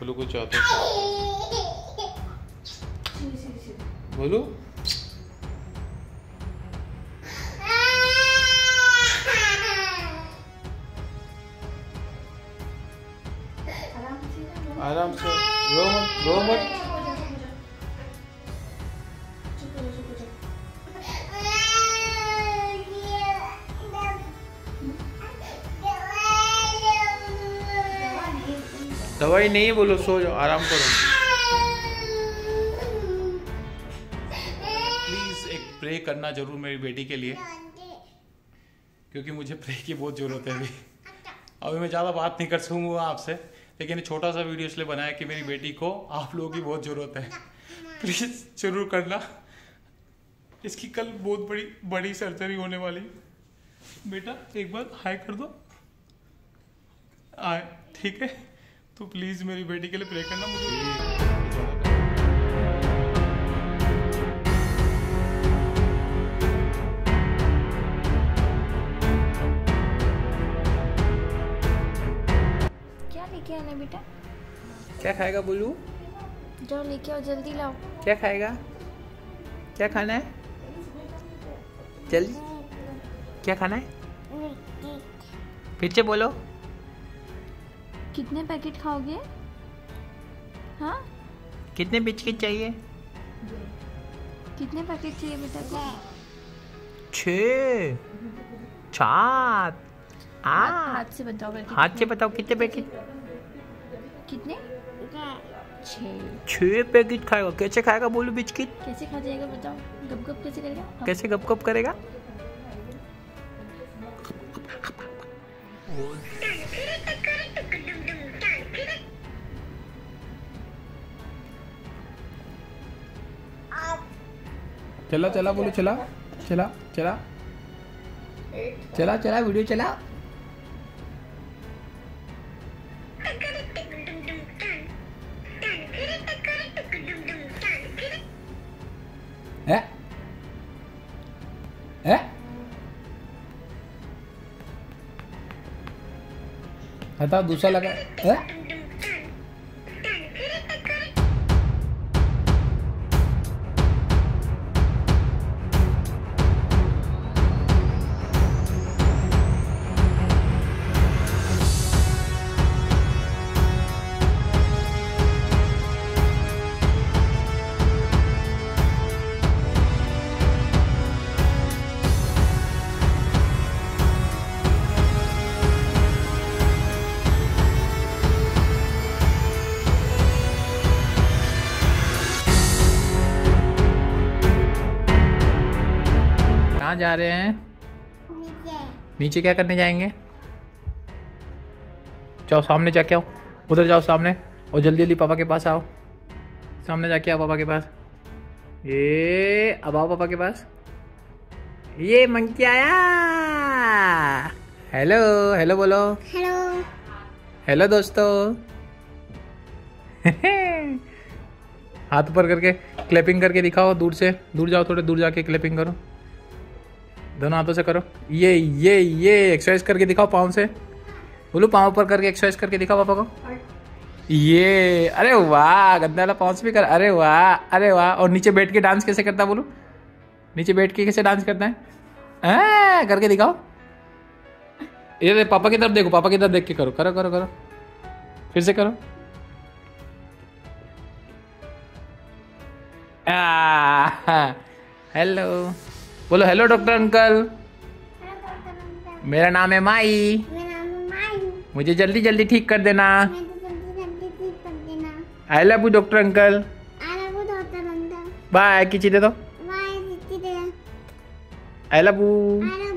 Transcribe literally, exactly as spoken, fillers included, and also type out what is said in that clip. बोलो कुछ आता है बोलो। आराम से रो मत रो मत दवाई नहीं बोलो, सो जाओ, आराम करो। प्लीज एक प्रे करना जरूर मेरी बेटी के लिए, क्योंकि मुझे प्रे की बहुत जरूरत है अभी। अभी मैं ज़्यादा बात नहीं कर सकूँगा आपसे, लेकिन छोटा सा वीडियो इसलिए बनाया कि मेरी बेटी को आप लोगों की बहुत ज़रूरत है। प्लीज़ जरूर करना, इसकी कल बहुत बड़ी बड़ी सर्जरी होने वाली। बेटा एक बार हाय कर दो, हाय, ठीक है? तो प्लीज़ मेरी बेटी के लिए प्रे करना मुझे। क्या है ना बेटा, क्या खाएगा बोलू? जाओ लेके आओ, जल्दी लाओ। क्या खाएगा, क्या खाना है जल्दी? क्या खाना है फिर से बोलो। कितने पैकेट खाओगे? हाँ, कितने बिस्किट चाहिए? कितने पैकेट चाहिए बेटा को? छः, सात, आठ। हाथ से बताओ, हाथ से बताओ कितने पैकेट? कितने? छह पैकेट खाएगा। कैसे खाएगा बोलू? बिस्किट कैसे खा जाएगा बताओ? गप गप कैसे करेगा? कैसे गप गप करेगा? चला चला बोलू, चला चला चला चला चला वीडियो चला। है? है? हटा, दूसरा लगा है? जा रहे हैं नीचे। नीचे क्या करने जाएंगे? जाओ सामने जाके आओ, उधर जाओ सामने, और जल्दी जल्दी पापा के पास आओ। सामने जाके आओ पापा के पास। ये अब आओ पापा के पास। ये मंकी आया। हेलो हेलो बोलो। हेलो हेलो दोस्तों। हाथ ऊपर करके क्लैपिंग करके दिखाओ। दूर से दूर जाओ, थोड़े दूर जाके क्लैपिंग करो, दोनों हाथों से करो। ये ये ये एक्सरसाइज करके दिखाओ पाँव से। बोलो पाँव ऊपर करके एक्सरसाइज करके दिखाओ पापा को। ये अरे वाह, गंदा वाला पाँव से भी कर। अरे वाह अरे वाह। और नीचे बैठ के डांस कैसे करता है बोलो? नीचे बैठ के कैसे डांस करता है? आ, करके दिखाओ। ये पापा की तरफ देखो, पापा की तरफ देख के करो, करो करो करो, फिर से करो। हेलो बोलो। Hello doctor uncle. अंकल मेरा नाम है माई, माई। मुझे जल्दी जल्दी ठीक कर देना। I love you doctor uncle. Bye. किसी दे दो। I love you.